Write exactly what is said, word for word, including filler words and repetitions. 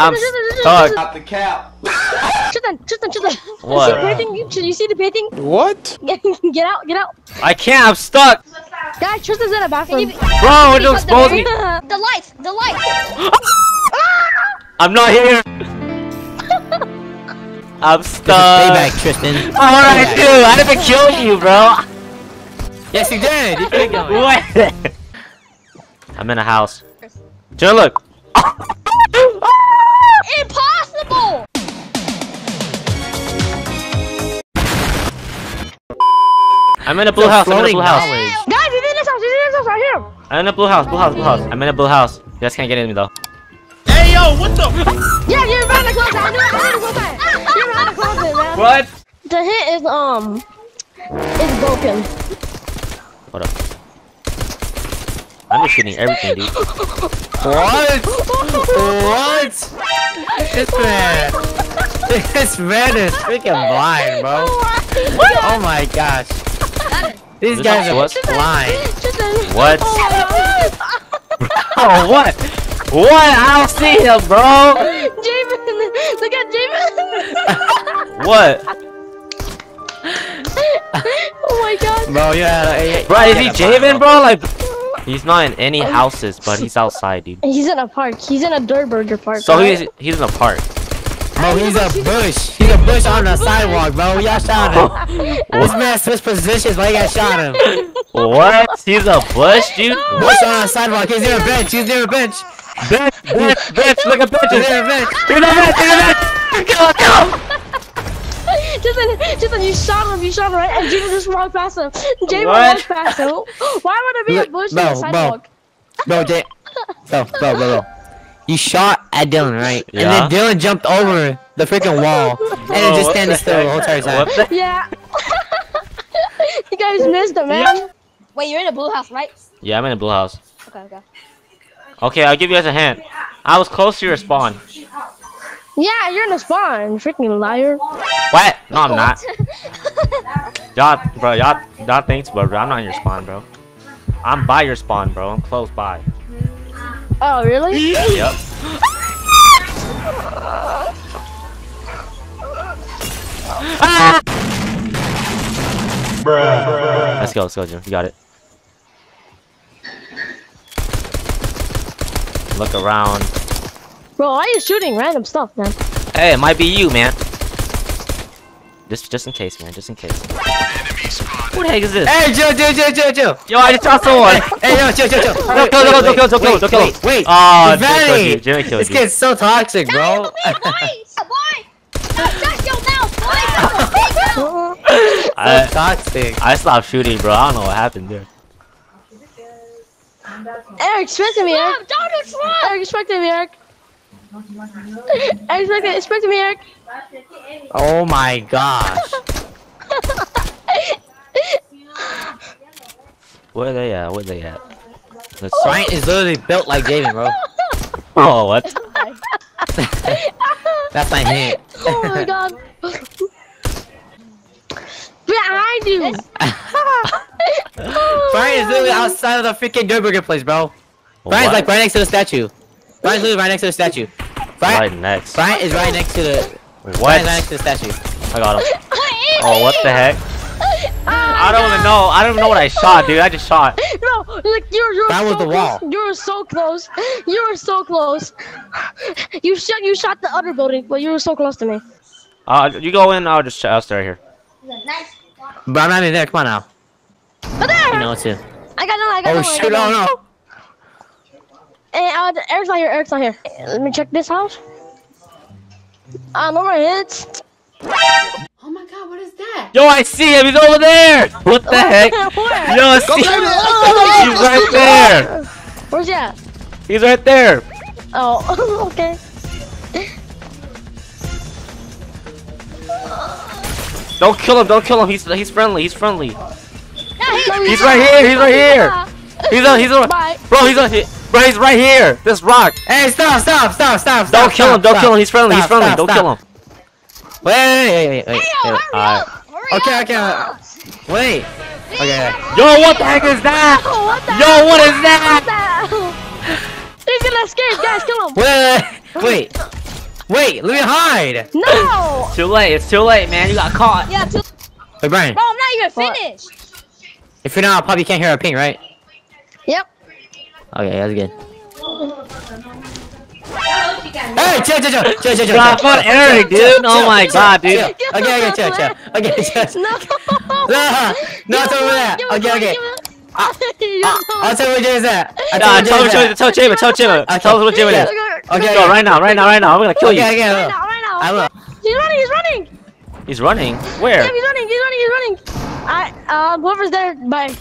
I'm stuck. Not the cap. Tristan, Tristan, Tristan. What? You see the painting? You, you see the painting? What? Get out, get out. I can't, I'm stuck. Guys, Tristan's in a bathroom. Bro, it looks bothering. The lights, the lights. I'm not here. I'm stuck. Stay back, Tristan. All right, dude. I didn't kill you, bro. Yes, you did. You did go. What? I'm in a house. Joe, look. Impossible. I'm in a blue You're house. I'm in a blue house. Guys, he's in this house. He's in this house right here. I'm in a blue house. Blue house. Blue house. I'm in a blue house. You guys can't get in me though. Hey yo, what the? Yeah, you're behind the closet. I'm behind the closet. You're behind the closet, man. What? The hit is um, it's broken. What up? I'm just shooting everything, dude. What? What? This man, this man is freaking blind, bro. Oh my gosh. These guys are blind. What? Oh what? What? I don't see him, bro! Javen! Look at Javen! What? Oh my god. Bro, yeah, yeah, yeah. Bro, is he Javen, bro? Like, he's not in any houses, but he's outside, dude. He's in a park. He's in a dirt burger park. So right? he's, he's in a park. Bro, he's a bush. He's a bush on the sidewalk, bro. Y'all shot him. This man switched positions, but you got shot him. What? He's a bush, dude? Bush on the sidewalk. He's near a bench. He's near a bench. Bitch, bitch, bitch, look at bitches! They're a bitch! They're a bitch! They're a bitch! Go, go! Justin, Justin, you shot him, you shot him, right? And Javen just walked past him. Javen walked past him. Why would there be a bush no, on the sidewalk? No, no, no, no, no, no. You shot at Dylan, right? Yeah. And then Dylan jumped over the freaking wall. And then just standing still the whole entire time. Yeah. You guys missed him, man. Yeah. Wait, you're in a blue house, right? Yeah, I'm in a blue house. Okay, okay. Okay, I'll give you guys a hand. I was close to your spawn. Yeah, you're in the spawn, freaking liar. What? No, I'm not. Y'all, bro, y'all, y'all thinks, but I'm not in your spawn, bro. I'm by your spawn, bro. I'm close by. Oh, really? Yep. Ah! Bruh. Let's go, let's go, Jim. You got it. Look around. Bro, why are you shooting random stuff, man? Hey, it might be you, man. Just just in case, man. Just in case. Who the heck is this? Hey, Joe, Joe, Joe, Joe, Joe. Yo, I just shot someone. Hey, yo, Joe, Joe, Joe. Don't kill, don't kill, don't kill, don't kill. Wait, wait. Oh, Jimmy killed you. This kid's so toxic, bro. Why? Shut your mouth. So toxic. I stopped shooting, bro. I don't know what happened there. Eric, expect me, Eric. Don't expect. Eric, expect me, Eric. Eric, expect me, Eric. Oh my gosh. Where are they at? Where are they at? The Brian is literally built like Javen, bro. Oh, what? That's my hint. Oh my god. Behind you. Brian is literally outside of the freaking dirt burger place, bro. Brian's what? Like right next to the statue. Brian's literally right next to the statue. Brian, right next. Brian is right next to the. Wait, what? Brian's right next to the statue. I got him. Oh, what the heck? I don't even know. I don't even know what I shot, dude. I just shot. No, look, you're you're that so was the wall. Close. You were so close. You were so close. You shot. You shot the other building, but you were so close to me. Uh, you go in. I'll just. I'll stay right here. Nice. But I'm not in there. Come on now. You know too. I got no, I got oh, no. Oh shit! No, no. Hey, uh, Eric's not here. Eric's not here. Let me check this house. Uh, no more hits. Oh my god, what is that? Yo, I see him. He's over there. What the heck? Yo, I see him. He's right there. Where's he at? He's right there. Oh, okay. Don't kill him. Don't kill him. He's he's friendly. He's friendly. He's right here. He's right here. He's on. He's on. Bro, he's on. Bro, he's right here. This rock. Hey, stop! Stop! Stop! Stop! Don't kill him! Don't kill him! He's friendly. He's friendly. Don't kill him. Wait! Wait! Wait! Wait! Okay! Okay! Wait! Okay. Yo, what the heck is that? Yo, what is that? He's gonna escape, guys. Kill him. Wait! Wait! Wait, let me hide! No! It's too late, it's too late, man. You got caught. Yeah, too Hey, Brian. Bro, I'm not even what? finished. If you're not, probably can't hear a ping, right? Yep. Okay, that's good. Hey, chill, chill, chill, chill, chill, chill. Drop on Eric, dude. Chill, oh my chill, god, dude. Chill. Okay, okay, chill, chill. Okay, chill. No, no, it's over there. Okay, okay. Uh, uh, I'll tell you what Jim is at. Nah, tell him, tell Jim, tell Jim. Tell us what Jim is. Okay, okay. Go right now, right now, right now. I'm gonna kill you. Okay, okay, right now, right now. I will. He's running, he's running. He's running? Where? Yeah, he's running, he's running, he's running. I, uh, whoever's there, bye.